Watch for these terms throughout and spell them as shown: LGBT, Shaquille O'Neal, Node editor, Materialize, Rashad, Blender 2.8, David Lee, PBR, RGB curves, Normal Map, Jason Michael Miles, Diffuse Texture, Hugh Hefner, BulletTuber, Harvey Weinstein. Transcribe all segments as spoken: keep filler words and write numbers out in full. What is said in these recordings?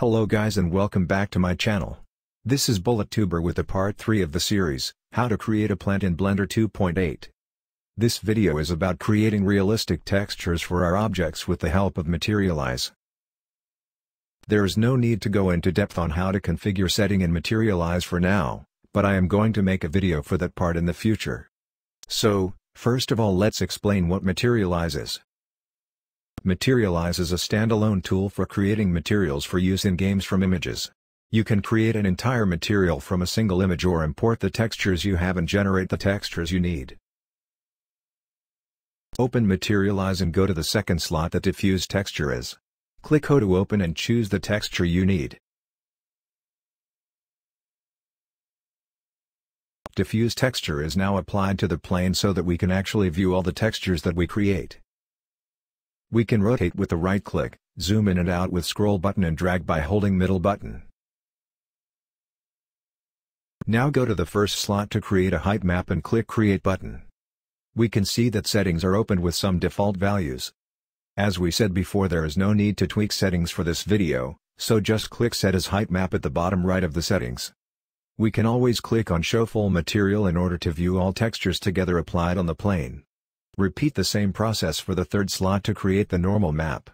Hello guys and welcome back to my channel. This is BulletTuber with the part three of the series, How to Create a Plant in Blender two point eight. This video is about creating realistic textures for our objects with the help of Materialize. There is no need to go into depth on how to configure setting in Materialize for now, but I am going to make a video for that part in the future. So, first of all let's explain what Materialize is. Materialize is a standalone tool for creating materials for use in games from images. You can create an entire material from a single image or import the textures you have and generate the textures you need. Open Materialize and go to the second slot that Diffuse Texture is. Click O to open and choose the texture you need. Diffuse Texture is now applied to the plane so that we can actually view all the textures that we create. We can rotate with the right click, zoom in and out with scroll button and drag by holding middle button. Now go to the first slot to create a height map and click create button. We can see that settings are opened with some default values. As we said before, there is no need to tweak settings for this video, so just click set as height map at the bottom right of the settings. We can always click on show full material in order to view all textures together applied on the plane. Repeat the same process for the third slot to create the normal map.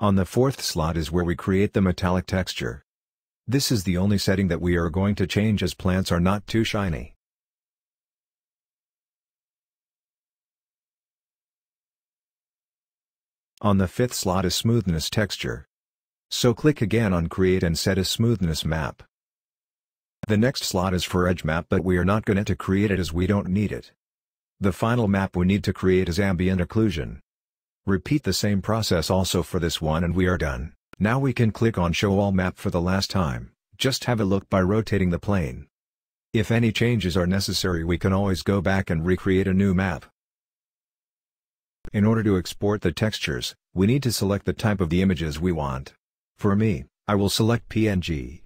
On the fourth slot is where we create the metallic texture. This is the only setting that we are going to change as plants are not too shiny. On the fifth slot is smoothness texture. So click again on create and set a smoothness map. The next slot is for edge map, but we are not going to create it as we don't need it. The final map we need to create is ambient occlusion. Repeat the same process also for this one and we are done. Now we can click on show all map for the last time, just have a look by rotating the plane. If any changes are necessary we can always go back and recreate a new map. In order to export the textures, we need to select the type of the images we want. For me, I will select P N G.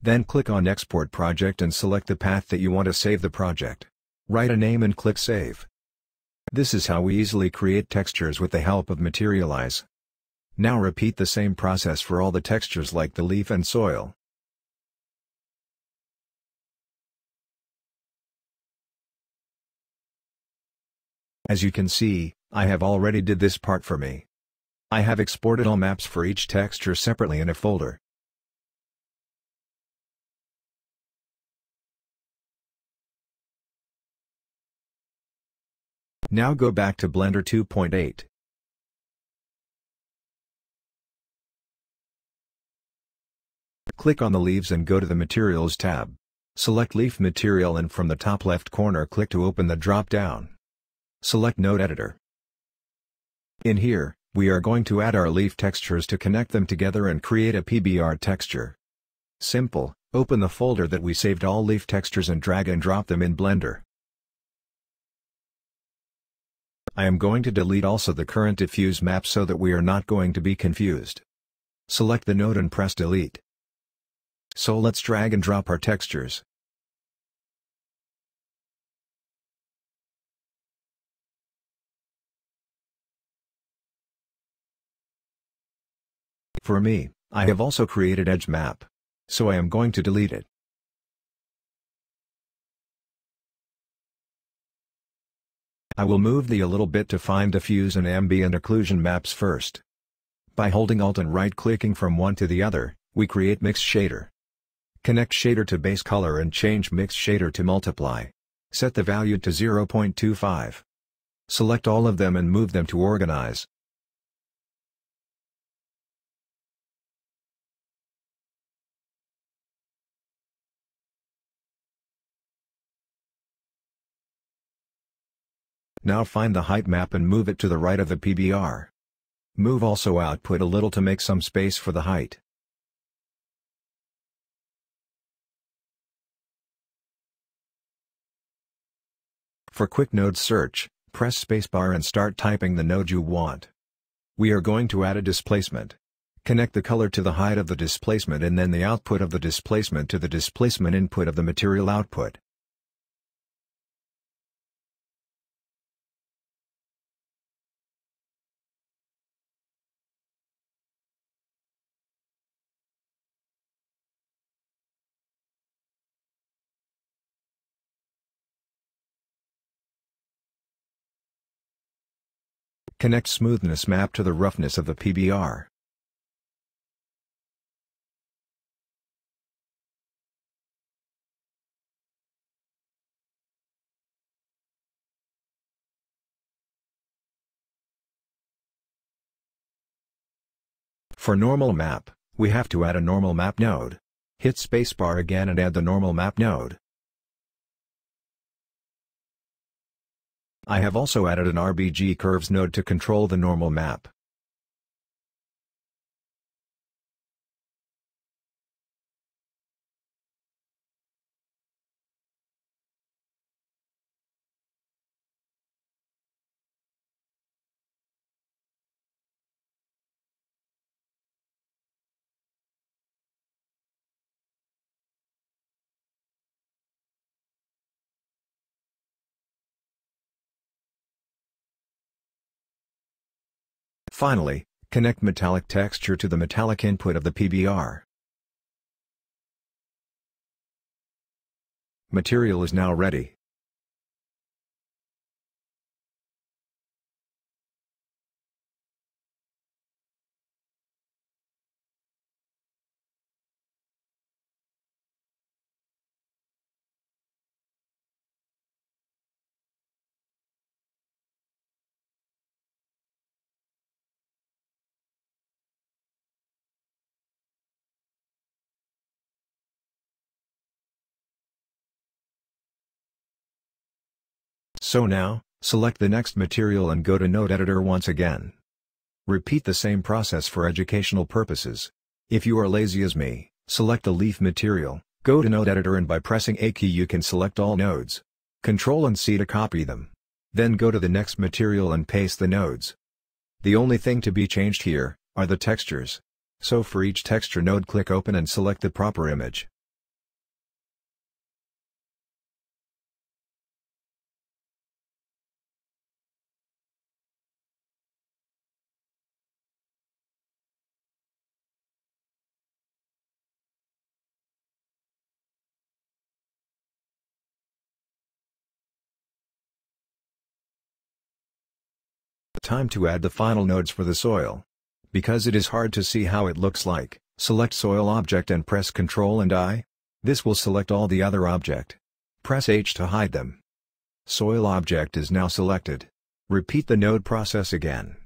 Then click on Export Project and select the path that you want to save the project. Write a name and click Save. This is how we easily create textures with the help of Materialize. Now repeat the same process for all the textures like the leaf and soil. As you can see, I have already did this part for me. I have exported all maps for each texture separately in a folder. Now go back to Blender two point eight. Click on the leaves and go to the Materials tab. Select Leaf Material and from the top left corner click to open the drop-down. Select Node Editor. In here, we are going to add our leaf textures to connect them together and create a P B R texture. Simple, open the folder that we saved all leaf textures and drag and drop them in Blender. I am going to delete also the current diffuse map so that we are not going to be confused. Select the node and press delete. So let's drag and drop our textures. For me, I have also created edge map. So I am going to delete it. I will move the a little bit to find diffuse and ambient occlusion maps first. By holding Alt and right clicking from one to the other, we create mix shader. Connect shader to base color and change mix shader to multiply. Set the value to zero point two five. Select all of them and move them to organize. Now find the height map and move it to the right of the P B R. Move also output a little to make some space for the height. For quick node search, press spacebar and start typing the node you want. We are going to add a displacement. Connect the color to the height of the displacement and then the output of the displacement to the displacement input of the material output. Connect smoothness map to the roughness of the P B R. For normal map, we have to add a normal map node. Hit spacebar again and add the normal map node. I have also added an R G B curves node to control the normal map. Finally, connect metallic texture to the metallic input of the P B R. Material is now ready. So now, select the next material and go to Node editor once again. Repeat the same process for educational purposes. If you are lazy as me, select the leaf material, go to Node editor and by pressing A key you can select all nodes. Control and C to copy them. Then go to the next material and paste the nodes. The only thing to be changed here are the textures. So for each texture node click open and select the proper image. Time to add the final nodes for the soil. Because it is hard to see how it looks like, select soil object and press Ctrl and I. This will select all the other object. Press H to hide them. Soil object is now selected. Repeat the node process again.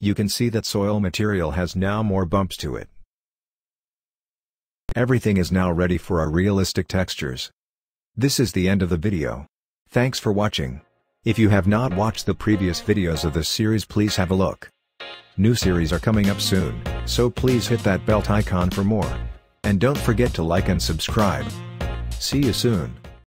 You can see that soil material has now more bumps to it. Everything is now ready for our realistic textures. This is the end of the video. Thanks for watching. If you have not watched the previous videos of this series, please have a look. New series are coming up soon, so please hit that bell icon for more. And don't forget to like and subscribe. See you soon.